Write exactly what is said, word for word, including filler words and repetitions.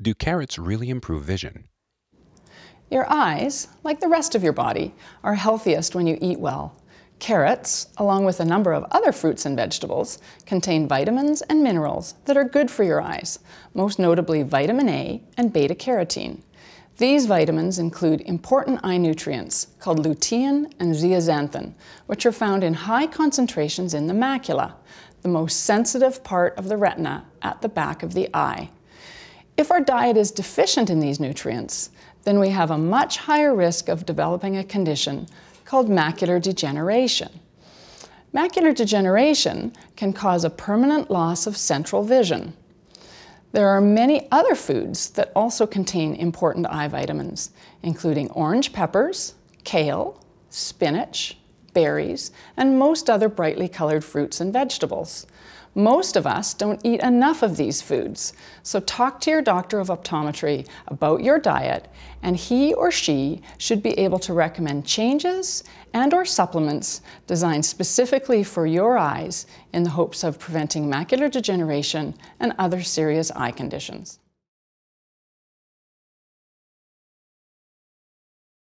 Do carrots really improve vision? Your eyes, like the rest of your body, are healthiest when you eat well. Carrots, along with a number of other fruits and vegetables, contain vitamins and minerals that are good for your eyes, most notably vitamin A and beta-carotene. These vitamins include important eye nutrients called lutein and zeaxanthin, which are found in high concentrations in the macula, the most sensitive part of the retina at the back of the eye. If our diet is deficient in these nutrients, then we have a much higher risk of developing a condition called macular degeneration. Macular degeneration can cause a permanent loss of central vision. There are many other foods that also contain important eye vitamins, including orange peppers, kale, spinach, berries, and most other brightly colored fruits and vegetables. Most of us don't eat enough of these foods, so talk to your doctor of optometry about your diet, and he or she should be able to recommend changes and or supplements designed specifically for your eyes in the hopes of preventing macular degeneration and other serious eye conditions.